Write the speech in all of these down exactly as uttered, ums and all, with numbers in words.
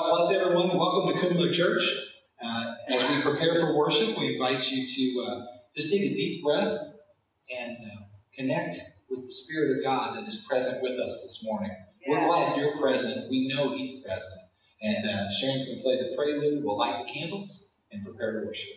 God bless everyone. Welcome to Kumler Church. Uh, as we prepare for worship, we invite you to uh, just take a deep breath and uh, connect with the Spirit of God that is present with us this morning. Yeah. We're glad you're present. We know He's present. And uh, Sharon's going to play the prelude. We'll light the candles and prepare to worship.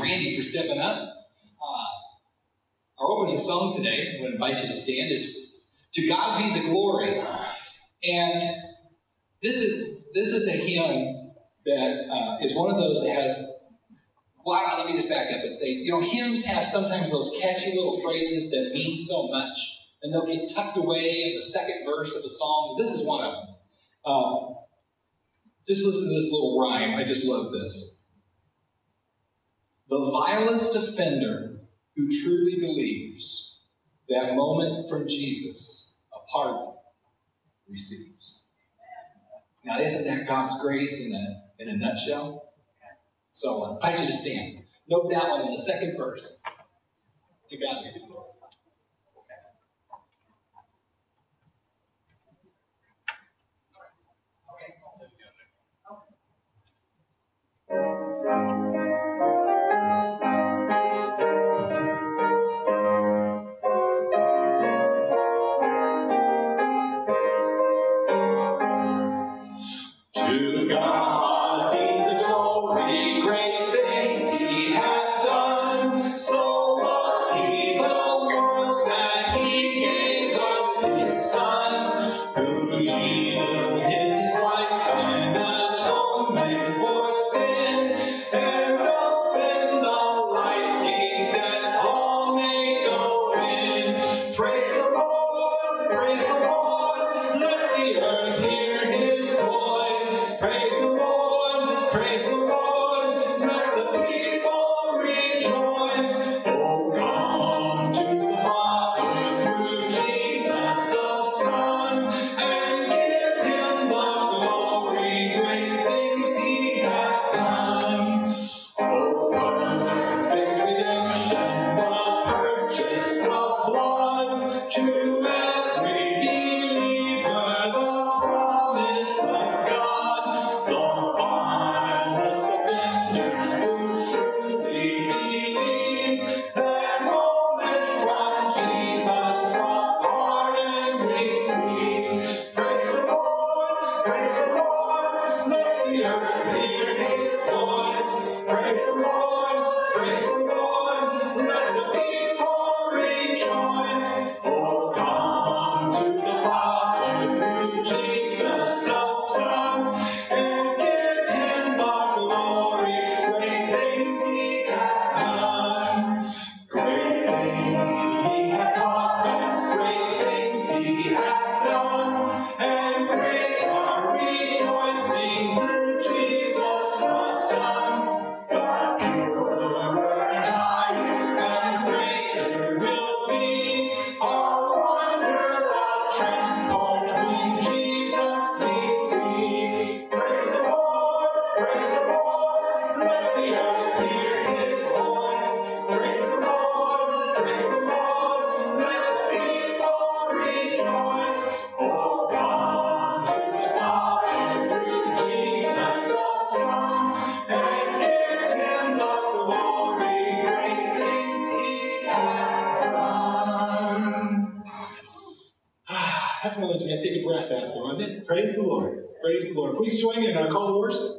Randy, for stepping up. Uh, our opening song today, I would invite you to stand, is "To God Be the Glory." And this is this is a hymn that uh, is one of those that has, wow, let me just back up and say, you know, hymns have sometimes those catchy little phrases that mean so much, and they'll get tucked away in the second verse of a song. This is one of them. Uh, just listen to this little rhyme. I just love this. The vilest offender who truly believes that moment from Jesus a pardon receives. Now, isn't that God's grace in a, in a nutshell? So I invite you to stand. Note that one in the second verse. To God be the glory. So loved He the pass my lunch and I take a breath after them. Then, praise the Lord. Praise the Lord. Please join me in our call to worship.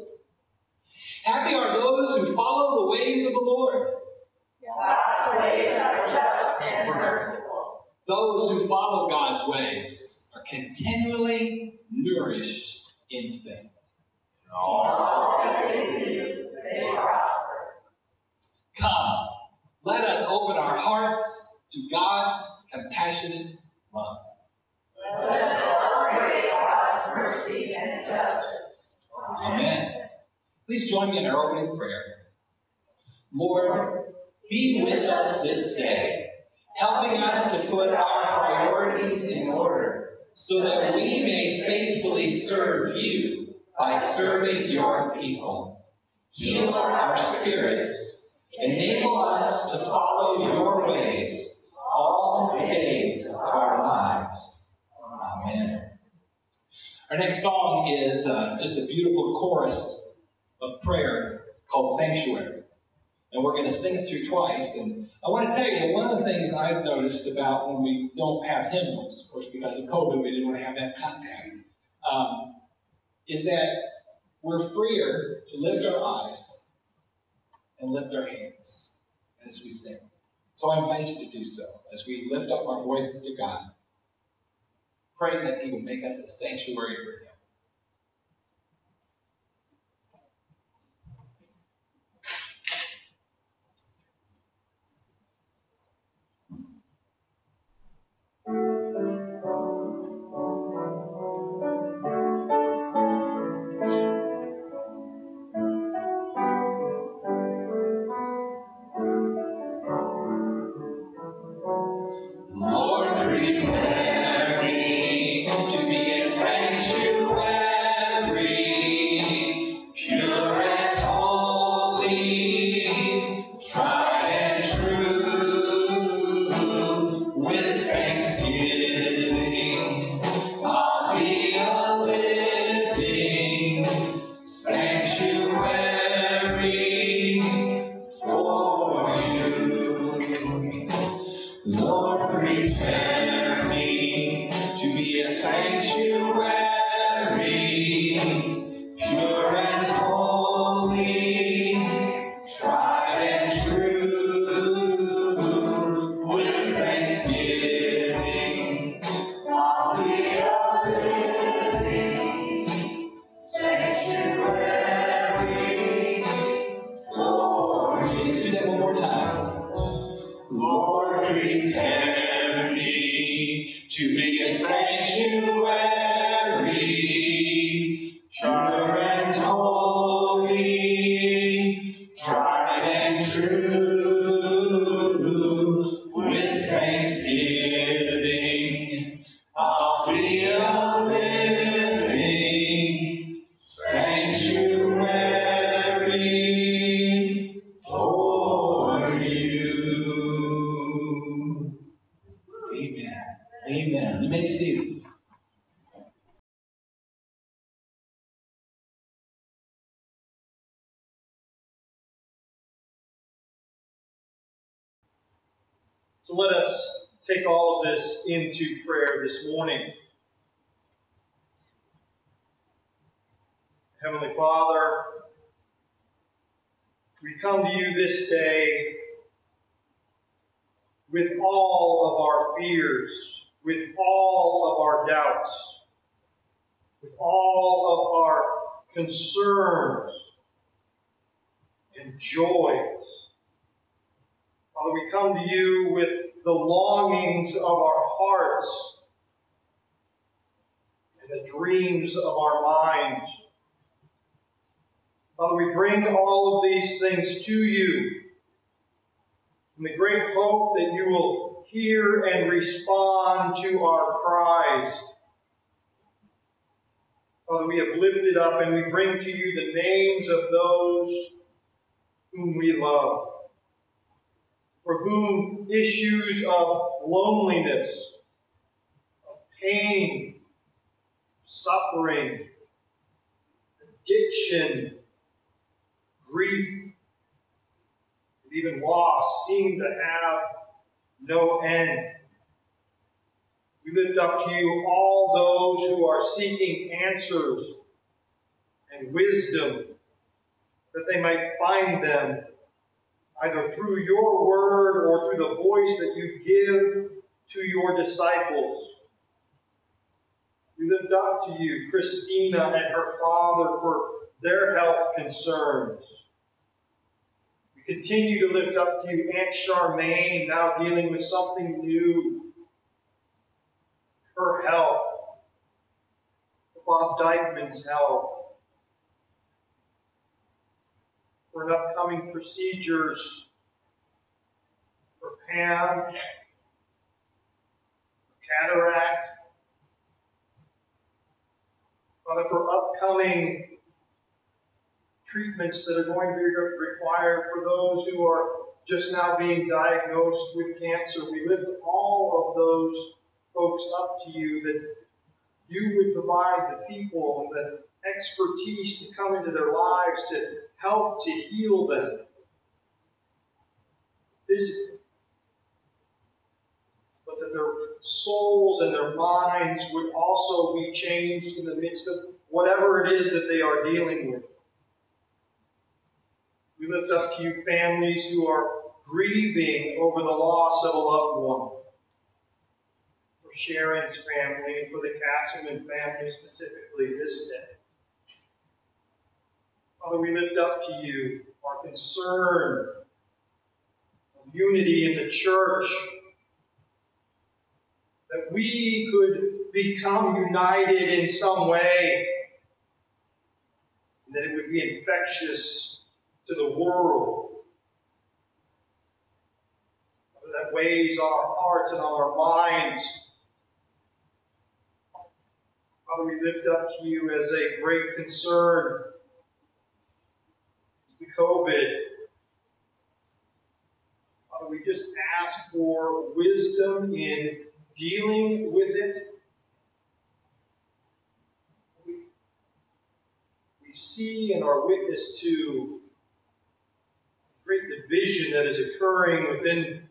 Happy are those who follow the ways of the Lord. God's ways are just and merciful. Those who follow God's ways are continually nourished in faith. In all that they do, they prosper. Come, let us open our hearts to God's compassionate love. Let us celebrate God's mercy and justice. Amen. Please join me in our opening prayer. Lord, be with us this day, helping us to put our priorities in order so that we may faithfully serve you by serving your people. Heal our spirits, enable us to follow your ways all the days of our lives. Amen. Our next song is uh, just a beautiful chorus of prayer called Sanctuary. And we're going to sing it through twice. And I want to tell you that one of the things I've noticed about when we don't have hymnals, of course, because of COVID, we didn't want to have that contact, um, is that we're freer to lift our eyes and lift our hands as we sing. So I invite you to do so as we lift up our voices to God, praying that He will make us a sanctuary for Him. So let us take all of this into prayer this morning. Heavenly Father, we come to you this day with all of our fears, with all of our doubts, with all of our concerns and joys. Father, we come to you with the longings of our hearts and the dreams of our minds. Father, we bring all of these things to you in the great hope that you will hear and respond to our cries. Father, we have lifted up and we bring to you the names of those whom we love, for whom issues of loneliness, of pain, suffering, addiction, grief, and even loss seem to have no end. We lift up to you all those who are seeking answers and wisdom, that they might find them either through your word or through the voice that you give to your disciples. We lift up to you Christina and her father for their health concerns. We continue to lift up to you Aunt Charmaine, now dealing with something new, her health, Bob Dykeman's health, for an upcoming procedures, for Pam, for cataract, Father, for upcoming treatments that are going to be required for those who are just now being diagnosed with cancer. We lift all of those folks up to you, that you would provide the people and the expertise to come into their lives to help to heal them physically, but that their souls and their minds would also be changed in the midst of whatever it is that they are dealing with. We lift up to you families who are grieving over the loss of a loved one, for Sharon's family and for the Casterman family specifically this day. Father, we lift up to you our concern of unity in the church, that we could become united in some way, and that it would be infectious to the world, that weighs on our hearts and on our minds. Father, we lift up to you as a great concern COVID. Father, we just ask for wisdom in dealing with it. We, we see and are witness to great division that is occurring within,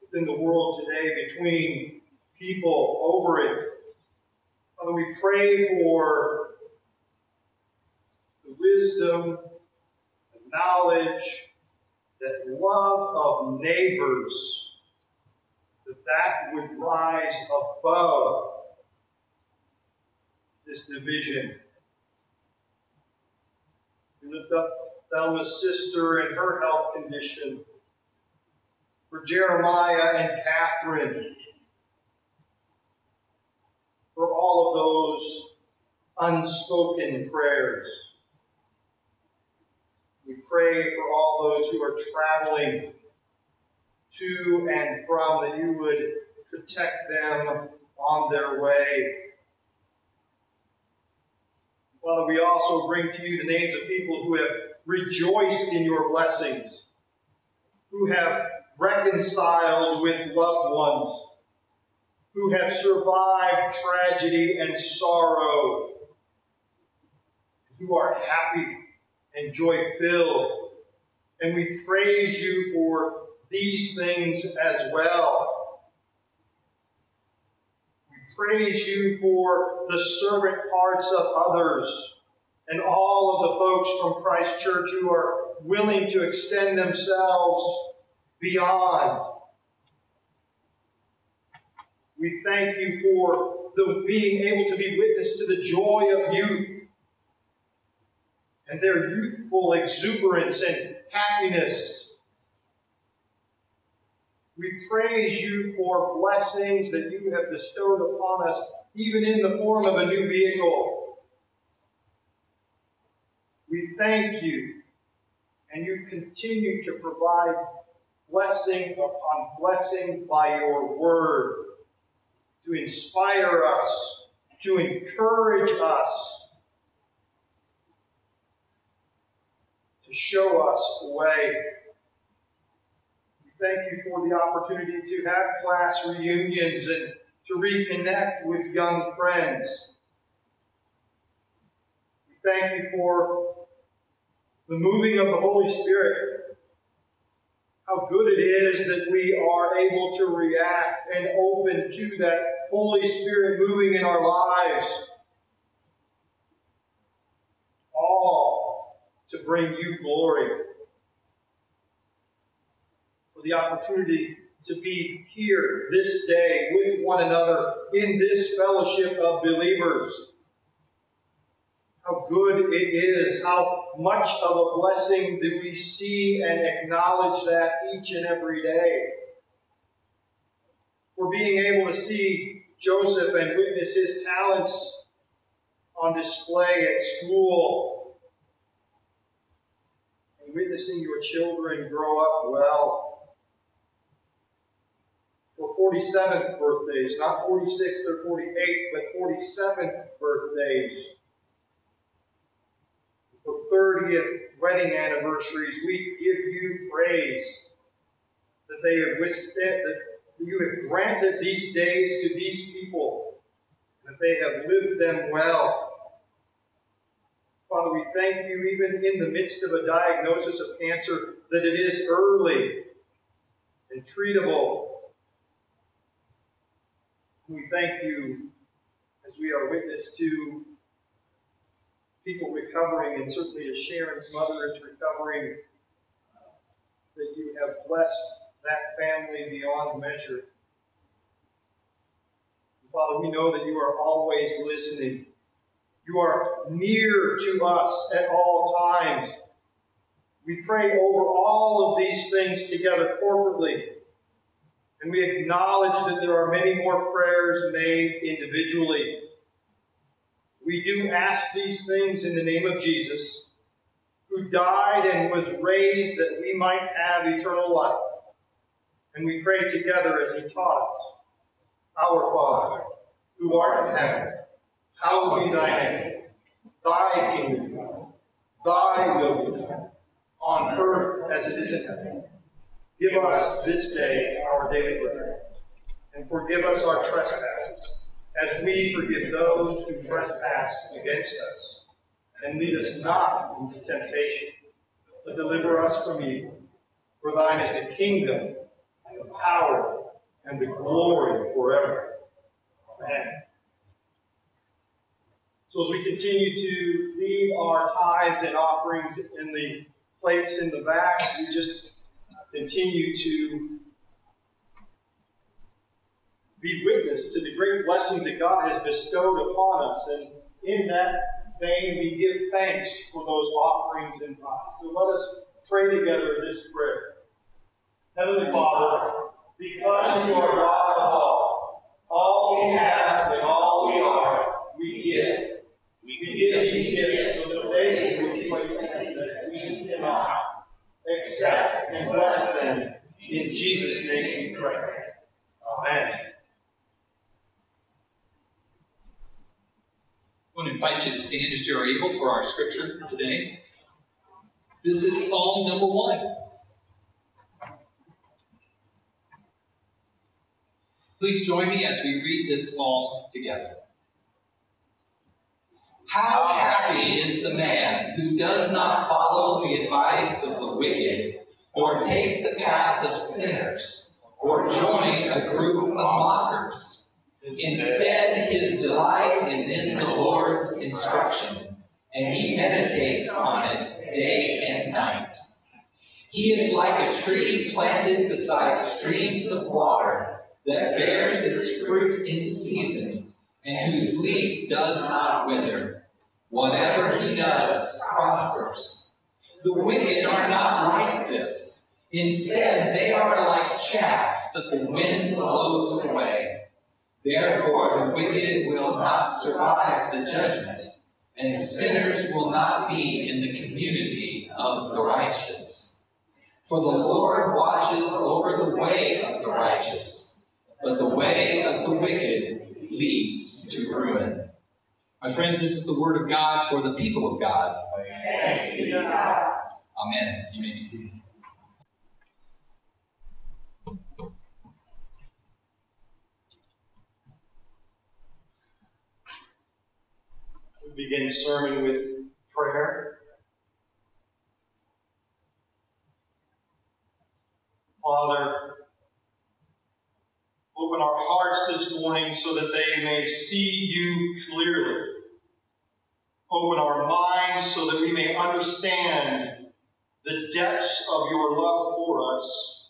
within the world today between people over it. Father, we pray for wisdom, the knowledge, that love of neighbors, that that would rise above this division. We lift up Thelma's sister and her health condition, for Jeremiah and Catherine, for all of those unspoken prayers. We pray for all those who are traveling to and from, that you would protect them on their way. Father, we also bring to you the names of people who have rejoiced in your blessings, who have reconciled with loved ones, who have survived tragedy and sorrow, who are happy and joy-filled, and we praise you for these things as well. We praise you for the servant hearts of others and all of the folks from Christ Church who are willing to extend themselves beyond. We thank you for the being able to be witness to the joy of youth, and their youthful exuberance and happiness. We praise you for blessings that you have bestowed upon us, even in the form of a new vehicle. We thank you, and you continue to provide blessing upon blessing by your word, to inspire us, to encourage us, show us the way. We thank you for the opportunity to have class reunions and to reconnect with young friends. We thank you for the moving of the Holy Spirit, how good it is that we are able to react and open to that Holy Spirit moving in our lives. All to bring you glory. For the opportunity to be here this day with one another in this fellowship of believers. How good it is, how much of a blessing that we see and acknowledge that each and every day. For being able to see Joseph and witness his talents on display at school, and witnessing your children grow up well. For forty-seventh birthdays, not forty-sixth or forty-eighth, but forty-seventh birthdays. thirtieth wedding anniversaries, we give you praise that they have withstood, that you have granted these days to these people, that they have lived them well. Father, we thank you, even in the midst of a diagnosis of cancer, that it is early and treatable. We thank you as we are witness to people recovering, and certainly as Sharon's mother is recovering, uh, that you have blessed that family beyond measure. And Father, we know that you are always listening. You are near to us at all times. We pray over all of these things together corporately, and we acknowledge that there are many more prayers made individually. We do ask these things in the name of Jesus, who died and was raised that we might have eternal life. And we pray together as he taught us. Our Father, who art in heaven, hallowed be thy name. Thy kingdom come, thy will be done, on earth as it is in heaven. Give us this day our daily bread, and forgive us our trespasses, as we forgive those who trespass against us. And lead us not into temptation, but deliver us from evil. For thine is the kingdom, and the power, and the glory forever. Amen. So as we continue to leave our tithes and offerings in the plates in the back, we just continue to be witness to the great blessings that God has bestowed upon us. And in that vein, we give thanks for those offerings and tithes. So let us pray together this prayer. Heavenly Father, because you are God of all, all we have and all we are, we give. We give these gifts so that they can be places that we cannot. Accept and bless them. In Jesus' name we pray. Amen. I want to invite you to stand as you are able for our scripture today. This is Psalm number one. Please join me as we read this psalm together. How happy is the man who does not follow the advice of the wicked, or take the path of sinners, or join a group of mockers. Instead, his delight is in the Lord's instruction, and he meditates on it day and night. He is like a tree planted beside streams of water that bears its fruit in season, and whose leaf does not wither. Whatever he does prospers. The wicked are not like this. Instead, they are like chaff that the wind blows away. Therefore, the wicked will not survive the judgment, and sinners will not be in the community of the righteous. For the Lord watches over the way of the righteous, but the way of the wicked leads to ruin. My friends, this is the word of God for the people of God. Thanks be to God. Amen. You may be seated. Begin sermon with prayer. Father, open our hearts this morning so that they may see you clearly. Open our minds so that we may understand the depths of your love for us,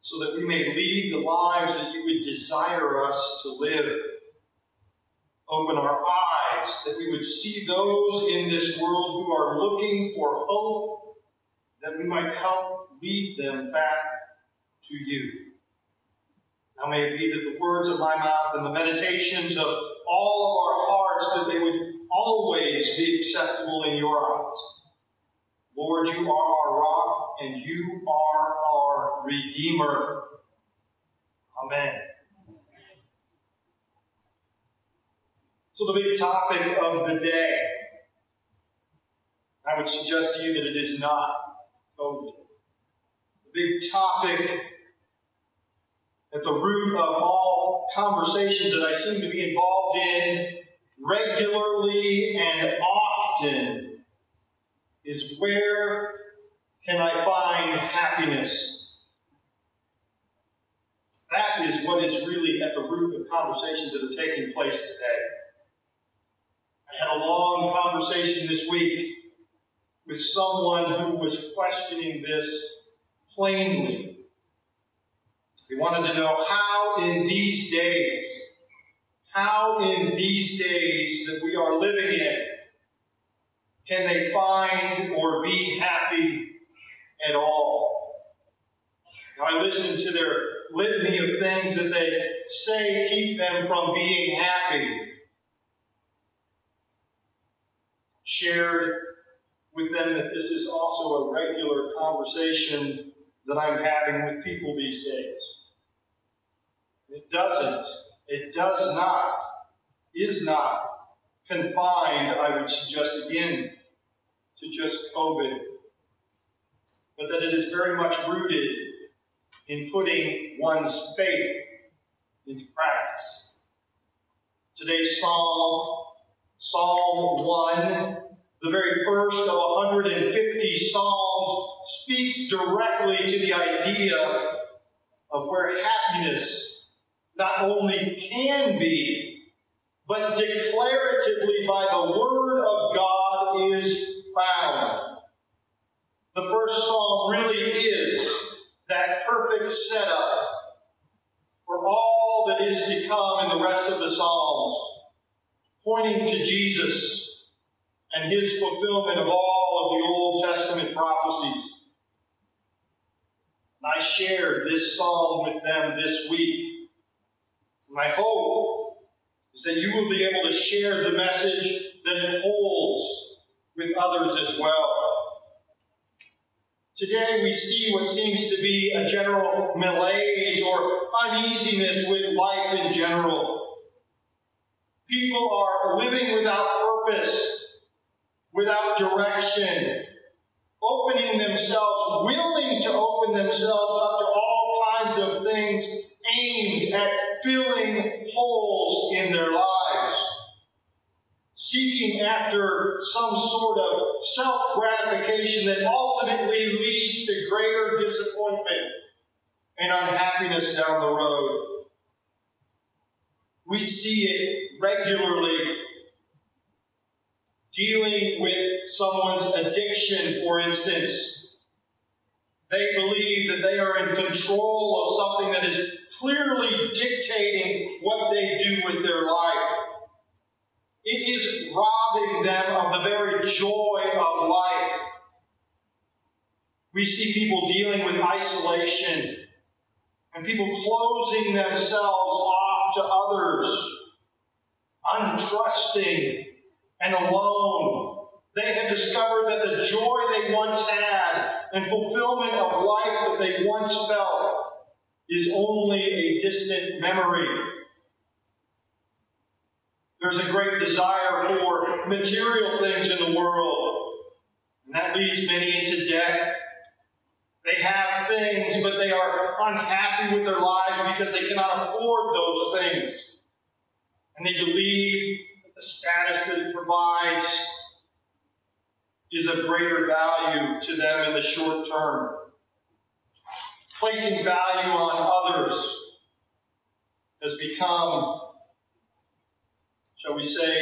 so that we may lead the lives that you would desire us to live. Open our eyes that we would see those in this world who are looking for hope, that we might help lead them back to you. Now may it be that the words of my mouth and the meditations of all of our hearts, that they would always be acceptable in your eyes. Lord, you are our rock, and you are our Redeemer. Amen. So the big topic of the day, I would suggest to you that it is not COVID. The big topic at the root of all conversations that I seem to be involved in regularly and often is, where can I find happiness? That is what is really at the root of conversations that are taking place today. I had a long conversation this week with someone who was questioning this plainly. They wanted to know how in these days, how in these days that we are living in, can they find or be happy at all? Now, I listened to their litany of things that they say keep them from being happy. Shared with them that this is also a regular conversation that I'm having with people these days. It doesn't, it does not, is not confined, I would suggest again, to just COVID, but that it is very much rooted in putting one's faith into practice. Today's Psalm, Psalm one, the very first of one hundred fifty Psalms, speaks directly to the idea of where happiness not only can be, but declaratively by the Word of God is found. The first Psalm really is that perfect setup for all that is to come in the rest of the Psalms, pointing to Jesus and his fulfillment of all of the Old Testament prophecies. And I shared this psalm with them this week. My hope is that you will be able to share the message that it holds with others as well. Today we see what seems to be a general malaise or uneasiness with life in general. People are living without purpose, without direction, opening themselves, willing to open themselves up to all kinds of things aimed at filling holes in their lives, seeking after some sort of self-gratification that ultimately leads to greater disappointment and unhappiness down the road. We see it regularly. Dealing with someone's addiction, for instance. They believe that they are in control of something that is clearly dictating what they do with their life. It is robbing them of the very joy of life. We see people dealing with isolation and people closing themselves off to others, untrusting and alone. They have discovered that the joy they once had and fulfillment of life that they once felt is only a distant memory. There's a great desire for material things in the world, and that leads many into debt. They have things, but they are unhappy with their lives because they cannot afford those things, and they believe the status that it provides is of greater value to them in the short term. placing value on others has become, shall we say,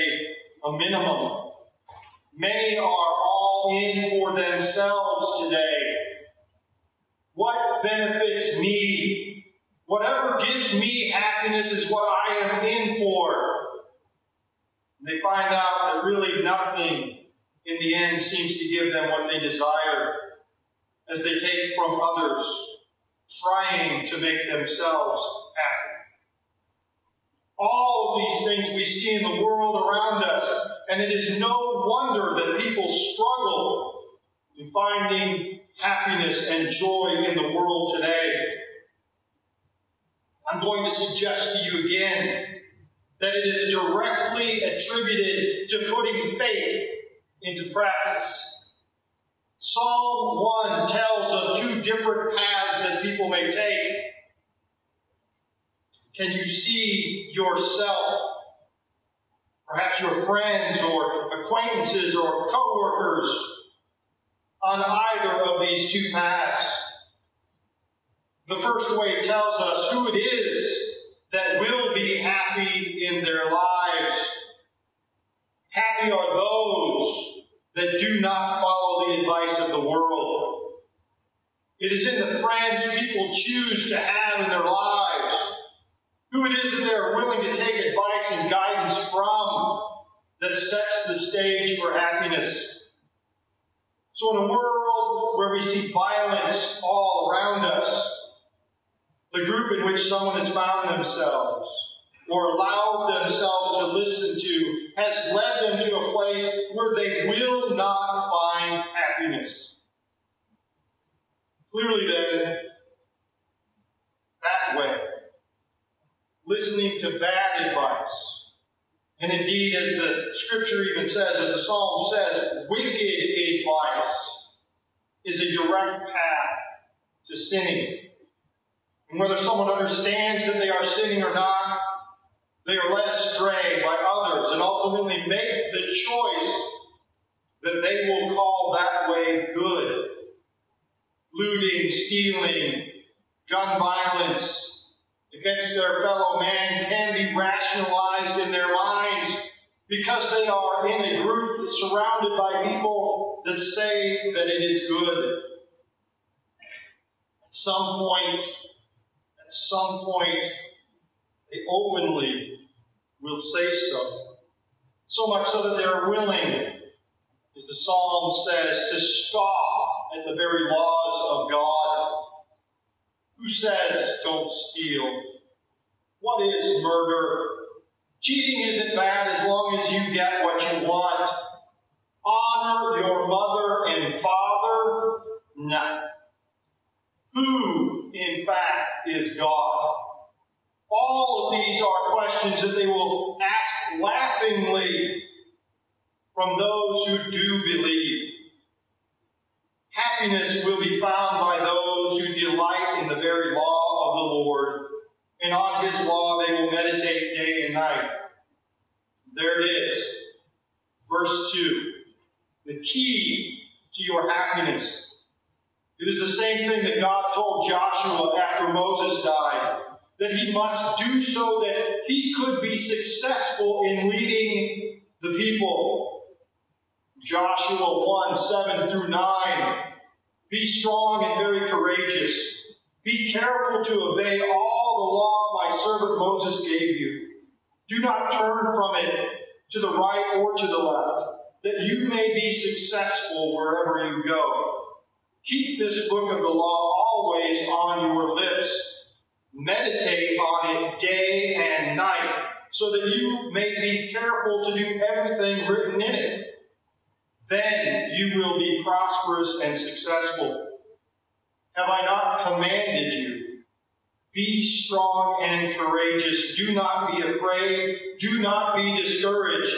a minimum. Many are all in for themselves today. What benefits me? Whatever gives me happiness is what I am in for. And they find out that really nothing in the end seems to give them what they desire, as they take from others, trying to make themselves happy. All of these things we see in the world around us, and it is no wonder that people struggle in finding happiness and joy in the world today. I'm going to suggest to you again that it is directly attributed to putting faith into practice. Psalm one tells of two different paths that people may take. Can you see yourself? Perhaps your friends or acquaintances or co-workers on either of these two paths. The first way tells us who it is that will be happy in their lives. Happy are those that do not follow the advice of the world. It is in the friends people choose to have in their lives, who it is that they are willing to take advice and guidance from, that sets the stage for happiness. So in a world where we see violence all around us, the group in which someone has found themselves or allowed themselves to listen to has led them to a place where they will not find happiness. Clearly then, that way, listening to bad advice, and indeed, as the scripture even says, as the psalm says, wicked advice is a direct path to sinning. And whether someone understands that they are sinning or not, they are led astray by others and ultimately make the choice that they will call that way good. Looting, stealing, gun violence against their fellow man can be rationalized in their minds because they are in a group surrounded by people that say that it is good. At some point, at some point, they openly will say so, so much so that they are willing, as the psalm says, to scoff at the very laws of God. Who says don't steal? What is murder? Cheating isn't bad as long as you get what you want. Honor your mother and father? Nah. Who, in fact, is God? All of these are questions that they will ask laughingly from those who do believe. Happiness will be found by those who delight in the very law of the Lord, and on his law they will meditate day and night. There it is. Verse two. The key to your happiness. It is the same thing that God told Joshua after Moses died, that he must do so that he could be successful in leading the people. Joshua one, seven through nine. Be strong and very courageous. Be careful to obey all the law my servant Moses gave you. Do not turn from it to the right or to the left, that you may be successful wherever you go. Keep this book of the law always on your lips. Meditate on it day and night, so that you may be careful to do everything written in it. Then you will be prosperous and successful. Have I not commanded you? Be strong and courageous. Do not be afraid. Do not be discouraged.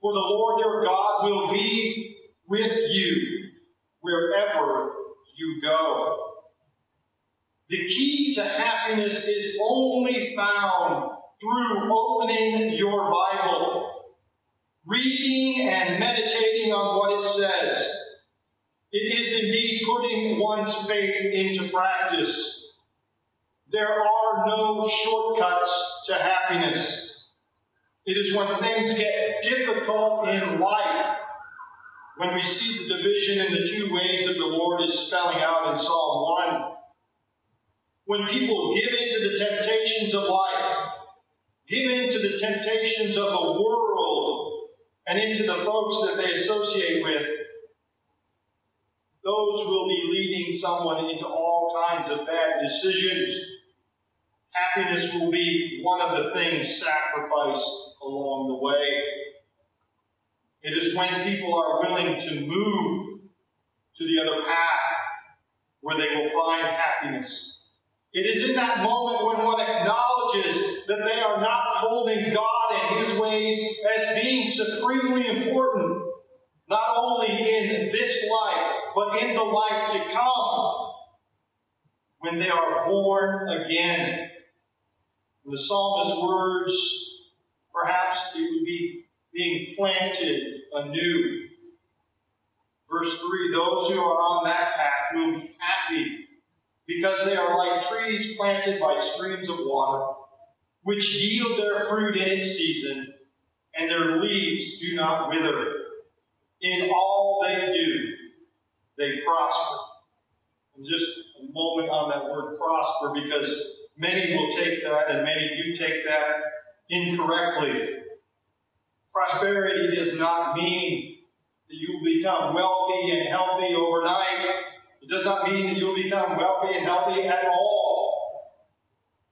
For the Lord your God will be with you wherever you go. The key to happiness is only found through opening your Bible, reading and meditating on what it says. It is indeed putting one's faith into practice, There are no shortcuts to happiness. It is when things get difficult in life, when we see the division in the two ways that the Lord is spelling out in Psalm one. When people give in to the temptations of life, give in to the temptations of the world and into the folks that they associate with, those will be leading someone into all kinds of bad decisions. Happiness will be one of the things sacrificed along the way. It is when people are willing to move to the other path where they will find happiness. It is in that moment when one acknowledges that they are not holding God and His ways as being supremely important, not only in this life, but in the life to come, when they are born again. In the psalmist's words, perhaps it would be being planted anew. Verse three, those who are on that path will be happy, because they are like trees planted by streams of water, which yield their fruit in its season, and their leaves do not wither. In all they do, they prosper. And just a moment on that word prosper, because many will take that, and many do take that incorrectly. Prosperity does not mean that you will become wealthy and healthy overnight. It does not mean that you'll become wealthy and healthy at all.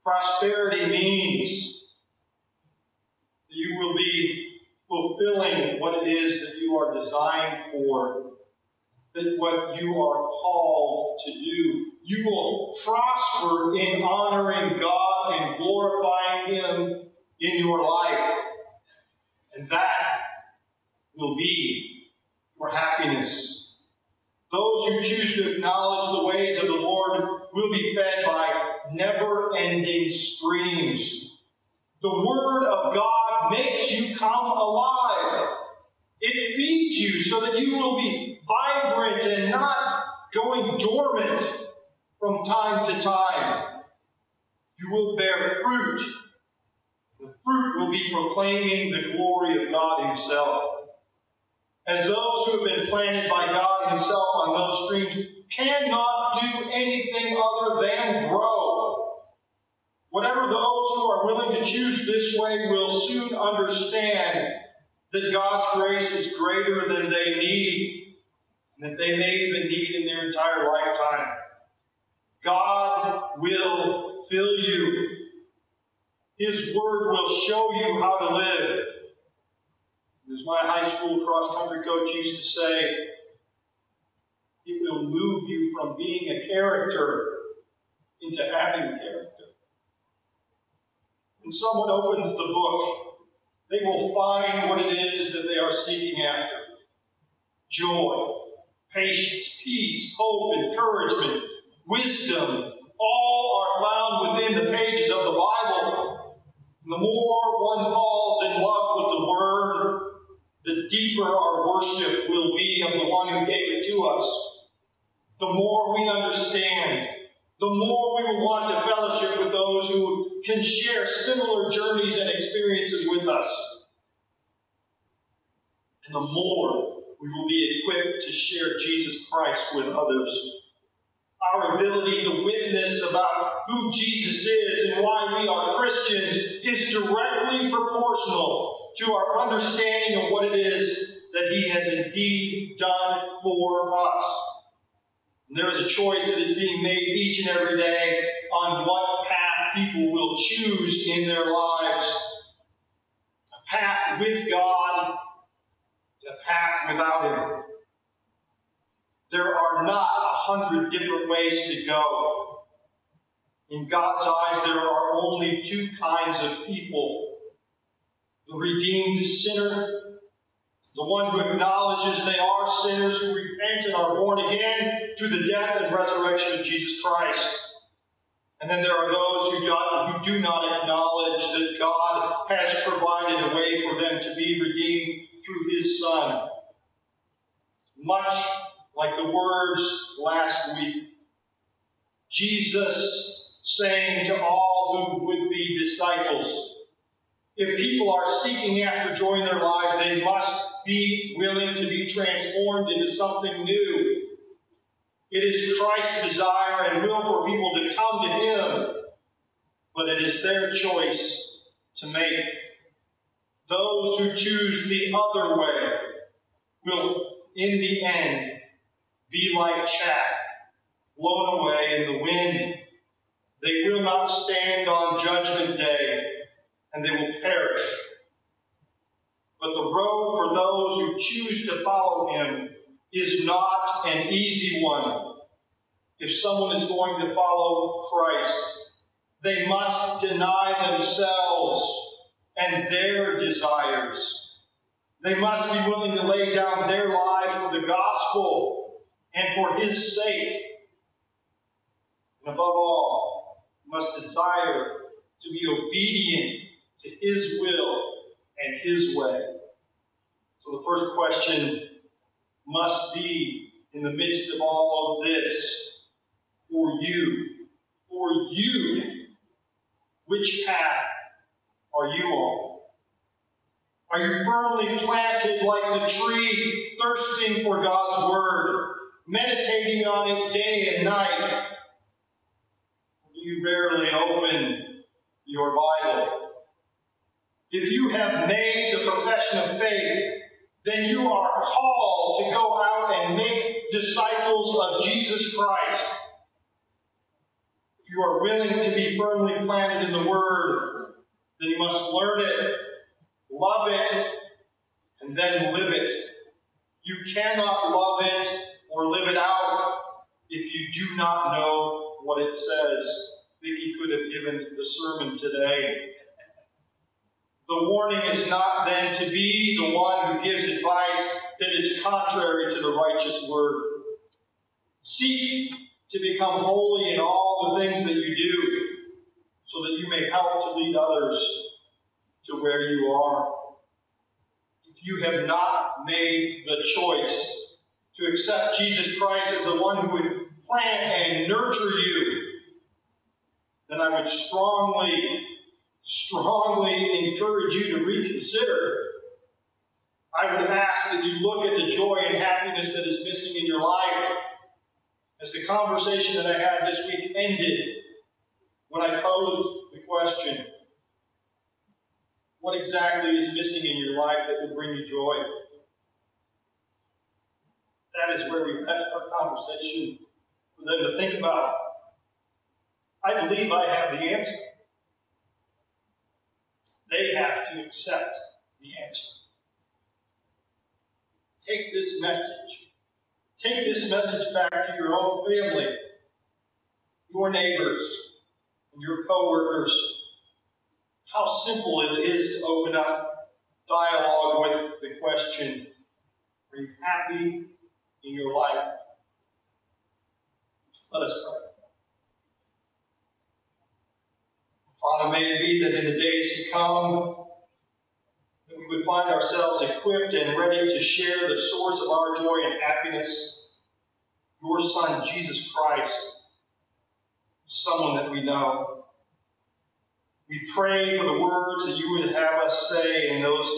Prosperity means that you will be fulfilling what it is that you are designed for, that what you are called to do. You will prosper in honoring God and glorifying Him in your life. And that will be your happiness. Those who choose to acknowledge the ways of the Lord will be fed by never-ending streams. The Word of God makes you come alive. It feeds you so that you will be vibrant and not going dormant from time to time. You will bear fruit. The fruit will be proclaiming the glory of God Himself. As those who have been planted by God Himself on those streams cannot do anything other than grow. Whatever those who are willing to choose this way will soon understand that God's grace is greater than they need, and that they may even need in their entire lifetime. God will fill you. His Word will show you how to live. As my high school cross-country coach used to say, it will move you from being a character into having character. When someone opens the book, they will find what it is that they are seeking after. Joy, patience, peace, hope, encouragement, wisdom, all are found within the pages of the Bible. And the more one falls in love with the Word, the deeper our worship will be of the one who gave it to us. The more we understand, the more we will want to fellowship with those who can share similar journeys and experiences with us. And the more we will be equipped to share Jesus Christ with others. Our ability to witness about who Jesus is and why we are Christians is directly proportional to our understanding of what it is that He has indeed done for us. And there is a choice that is being made each and every day on what path people will choose in their lives. A path with God, and a path without Him. There are not a hundred different ways to go. In God's eyes, there are only two kinds of people. The redeemed sinner, the one who acknowledges they are sinners, who repent and are born again through the death and resurrection of Jesus Christ. And then there are those who do not acknowledge that God has provided a way for them to be redeemed through His Son. Much like the words last week, Jesus saying to all who would be disciples, if people are seeking after joy in their lives, they must be willing to be transformed into something new. It is Christ's desire and will for people to come to him, but it is their choice to make. Those who choose the other way will, in the end, be like chaff blown away in the wind. They will not stand on Judgment Day, and they will perish. But the road for those who choose to follow him is not an easy one. If someone is going to follow Christ, they must deny themselves and their desires. They must be willing to lay down their lives for the gospel and for his sake. And above all, must desire to be obedient to his will and his way. So the first question must be, in the midst of all of this, for you, for you, which path are you on? Are you firmly planted like the tree, thirsting for God's word, meditating on it day and night? Do you rarely open your Bible? If you have made the profession of faith, then you are called to go out and make disciples of Jesus Christ. If you are willing to be firmly planted in the Word, then you must learn it, love it, and then live it. You cannot love it or live it out if you do not know what it says. Vicky could have given the sermon today. The warning is not then to be the one who gives advice that is contrary to the righteous word. Seek to become holy in all the things that you do, so that you may help to lead others to where you are. If you have not made the choice to accept Jesus Christ as the one who would plant and nurture you, then I would strongly strongly encourage you to reconsider. I would ask that you look at the joy and happiness that is missing in your life. As the conversation that I had this week ended, when I posed the question, what exactly is missing in your life that will bring you joy? That is where we left our conversation for them to think about. I believe I have the answer. They have to accept the answer. Take this message. Take this message back to your own family, your neighbors, and your coworkers. How simple it is to open up dialogue with the question, are you happy in your life? Let us pray. Father, may it be that in the days to come, that we would find ourselves equipped and ready to share the source of our joy and happiness, your Son, Jesus Christ, someone that we know. We pray for the words that you would have us say in those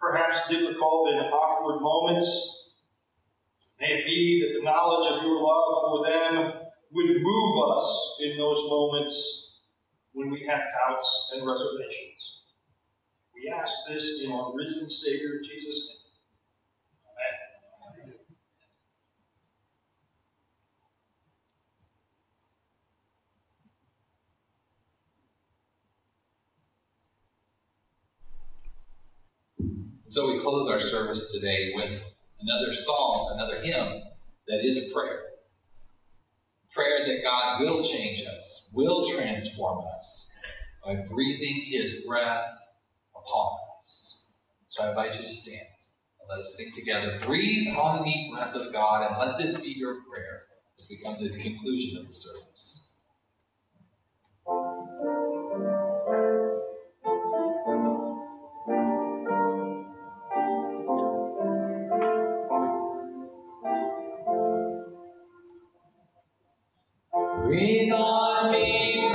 perhaps difficult and awkward moments. May it be that the knowledge of your love for them would move us in those moments when we have doubts and reservations. We ask this in our risen Savior, Jesus' name. Amen. So we close our service today with another psalm, another hymn that is a prayer. Prayer that God will change us, will transform us by breathing his breath upon us. So I invite you to stand and let us sing together. Breathe on me, breath of God, and let this be your prayer as we come to the conclusion of the service. Breathe on me.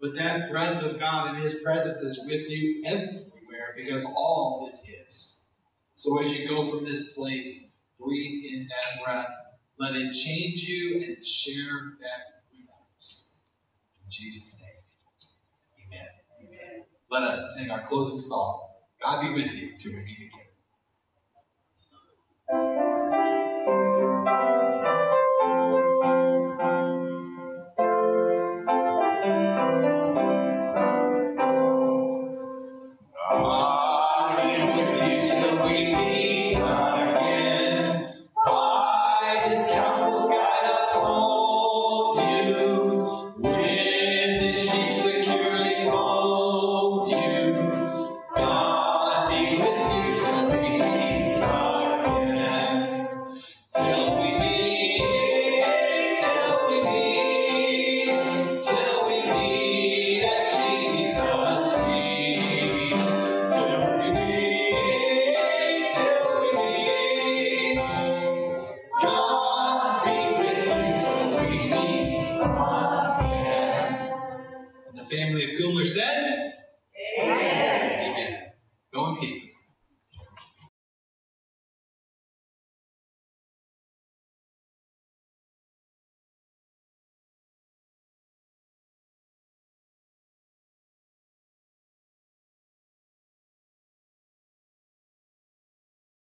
But that breath of God and His presence is with you everywhere because all is His. So as you go from this place, breathe in that breath. Let it change you and share that with others. In Jesus' name, amen. Amen. Let us sing our closing song, God Be With You, till we meet again. Family of Kumler said,